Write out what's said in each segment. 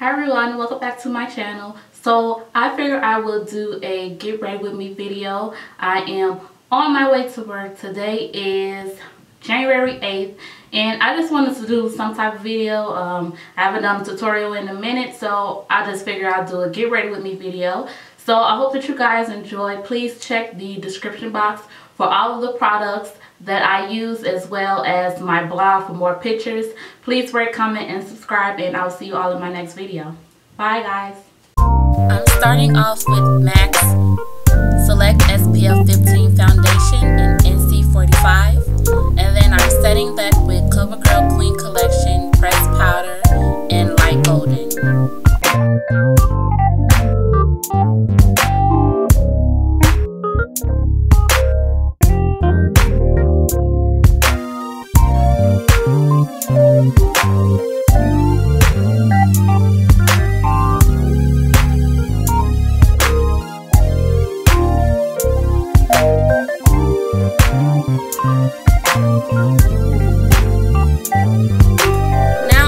Hi everyone, welcome back to my channel. So I figured I will do a get ready with me video. I am on my way to work. Today is January 8th and I just wanted to do some type of video. I haven't done a tutorial in a minute, so I just figured I'll do a get ready with me video. So I hope that you guys enjoy. Please check the description box for all of the products that I use, as well as my blog for more pictures. Please rate, comment, and subscribe, and I'll see you all in my next video. Bye guys. I'm starting off with MAC Select SPF 15 Foundation in NC45, and then I'm setting that with CoverGirl Queen Collection Pressed Powder and Light Golden. Now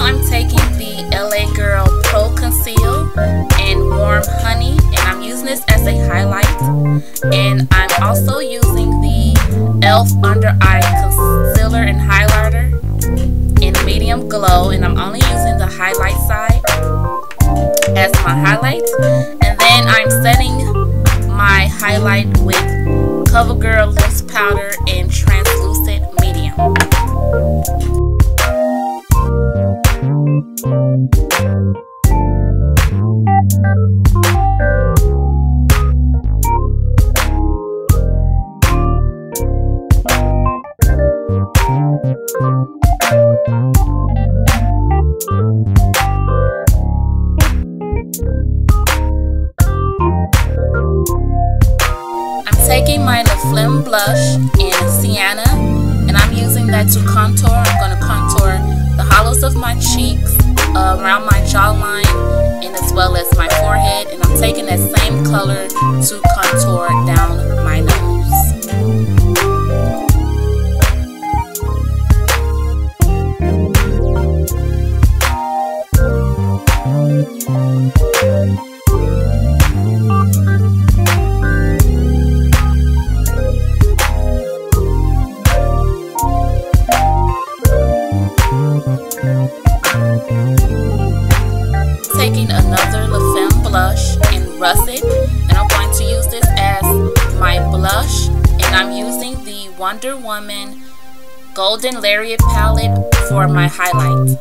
I'm taking the LA Girl Pro Conceal and Warm Honey, and I'm using this as a highlight, and I'm also using the ELF Under Eye Concealer and Highlighter in Medium Glow, and I'm only using the highlight side as my highlight, and then I'm setting my highlight with CoverGirl Loose Powder in Translucent Medium. Taking my La Flemme blush in Sienna, and I'm using that to contour. I'm going to contour the hollows of my cheeks, around my jawline, and as well as my forehead, and I'm taking that same color to contour down my nose. Taking another La Femme blush in Russet, and I'm going to use this as my blush, and I'm using the Wonder Woman Golden Lariat palette for my highlight.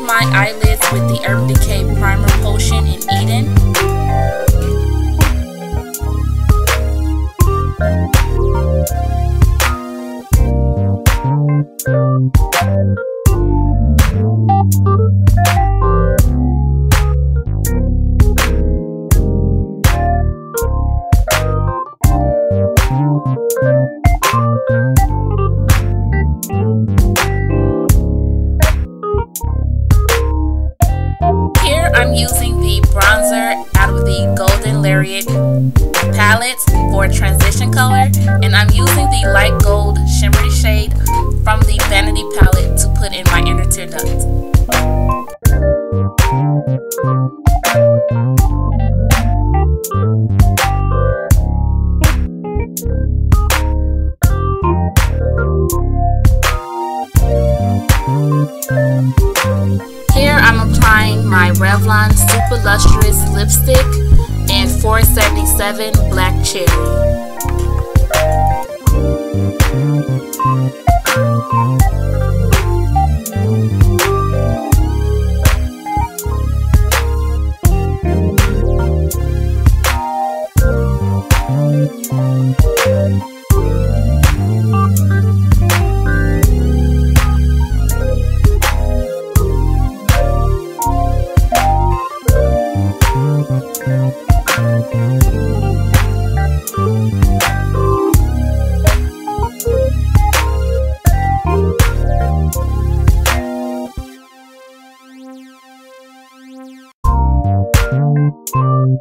My eyelids with the Urban Decay Primer Potion in Eden. Using the bronzer out of the Golden Lariat palette for transition color, and I'm using the light gold shimmery shade from the Vanity palette to put in my inner tear duct. Here I'm applying my Revlon Super Lustrous Lipstick in 477 Black Cherry.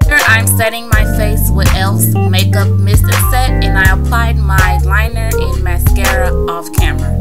Here I'm setting my face with ELF's Makeup Mist and Set, and I applied my liner and mascara off camera.